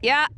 Yeah.